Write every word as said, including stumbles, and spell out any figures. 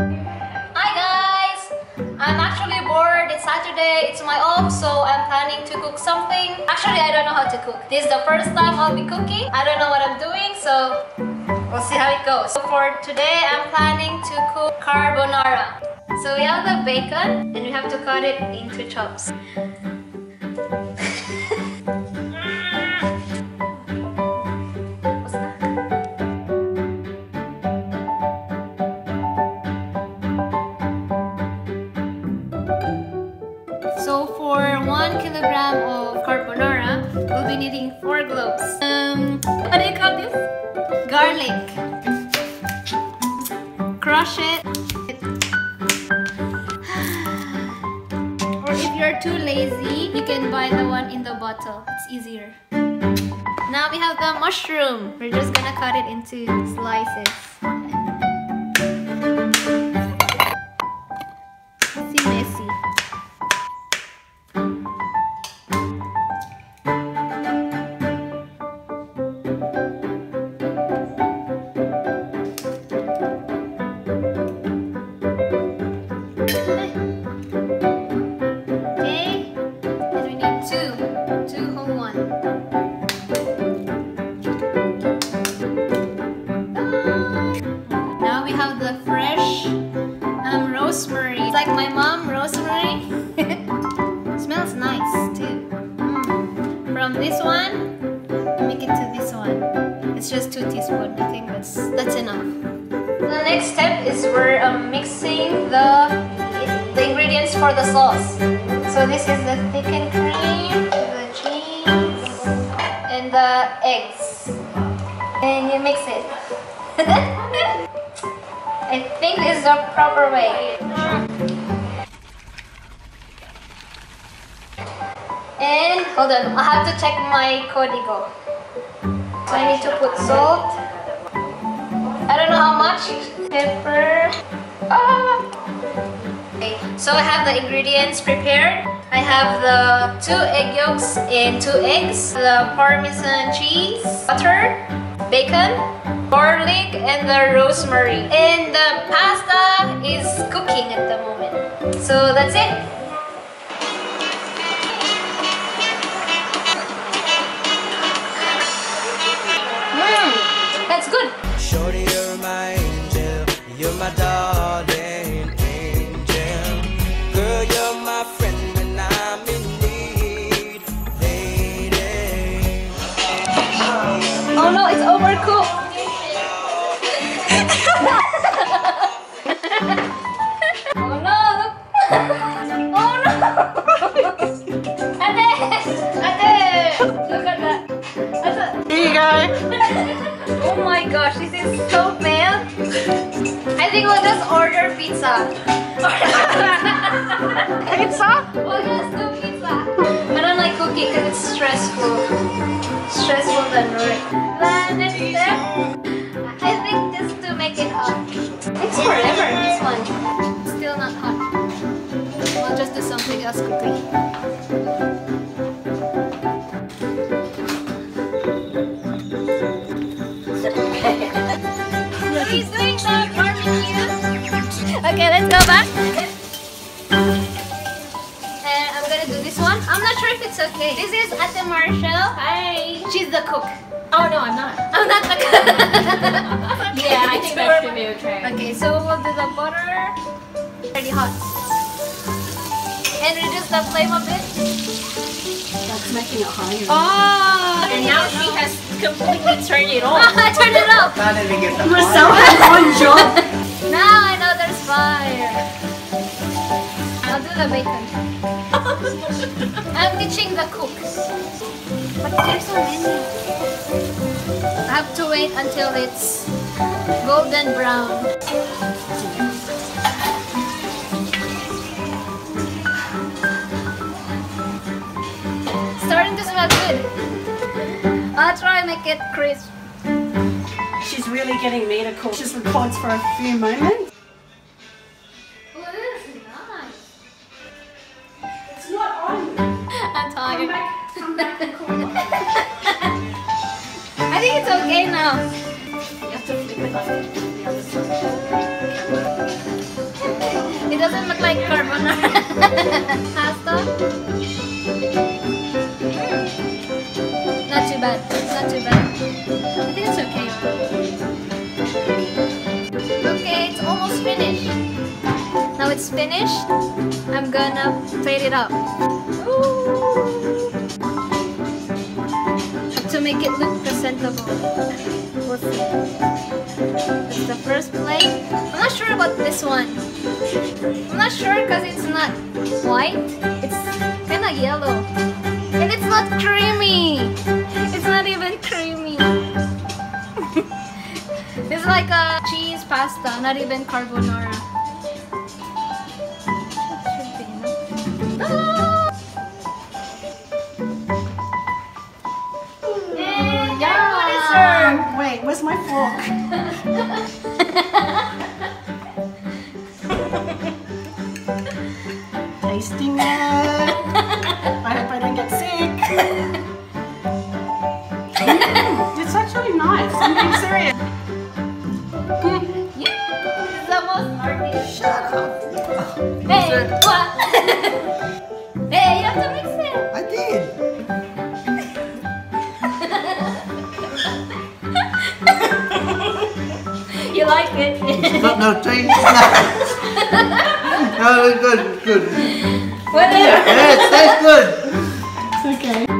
Hi guys! I'm actually bored. It's Saturday. It's my off, so I'm planning to cook something. Actually, I don't know how to cook. This is the first time I'll be cooking. I don't know what I'm doing, so we'll see how it goes. So for today, I'm planning to cook carbonara. So we have the bacon, and we have to cut it into chops. So for one kilogram of carbonara, we'll be needing four cloves. Um, what do you call this? Garlic. Crush it. Or if you're too lazy, you can buy the one in the bottle. It's easier. Now we have the mushroom. We're just gonna cut it into slices. It's messy. Rosemary. It's like my mom, rosemary. Smells nice too. Mm. From this one, make it to this one. It's just two teaspoons. I think that's that's enough. The next step is we're um, mixing the the ingredients for the sauce. So this is the thickened cream, the cheese, and the eggs. And you mix it. I think this is the proper way. And hold on, I have to check my código. So I need to put salt. I don't know how much. Pepper. Ah. Okay, so I have the ingredients prepared. I have the two egg yolks and two eggs, the Parmesan cheese, butter, bacon, garlic, and the rosemary. And the pasta is cooking at the moment. So that's it. Mmm, that's good. Shorty, you're my angel. You're my darling angel. Girl, you're my friend when I'm in need. Lady. Oh no, it's overcooked. Oh my gosh, this is so bad. I think we'll just order pizza. Pizza? We'll just do pizza. I don't like cooking because it's stressful. Stressful than work. The next step, I think just to make it hot. It's forever, this one. Still not hot. We'll just do something else quickly. He's doing the barbecue. Okay, let's go back. And I'm gonna do this one. I'm not sure if it's okay. This is Atta Marshall. Hi. She's the cook. Oh no, I'm not. I'm not the cook. Yeah, I think that should be okay. Okay, so we'll do the butter. Pretty hot. And reduce the flame a bit. That's making it higher. Oh! And now she has completely turned it off. I turned it off! Now that we get the fire. So one job. Now I know there's fire. I'll do the bacon. I'm teaching the cooks. But there's so many. I have to wait until it's golden brown. Starting to smell good. I'll try and make it crisp. She's really getting me to cook. Just records for a few moments. Oh, this is nice. It's not on. I'm tired. Come back, come back and cook. I think it's okay now. You have to flip it like the other side. doesn't look like carbonara. Pasta. Mm. Not too bad. Not too bad. I think it's okay. Okay, it's almost finished. Now it's finished. I'm gonna plate it up. Ooh. To make it look presentable. We'll see. It's the first plate. I'm not sure about this one. I'm not sure because it's not white. It's kind of yellow. And it's not creamy. It's not even creamy. It's like a cheese pasta, not even carbonara. Wait, where's my fork? Tasting it! I hope I don't get sick! Mm, it's actually nice, I'm being serious! Mm. Yeah, the most arty! Shut up! Oh, hey, what? Hey, you have to mix it! I did! You like it? But no change. No, no, good, good. Whatever. Yeah, it tastes good. It's okay.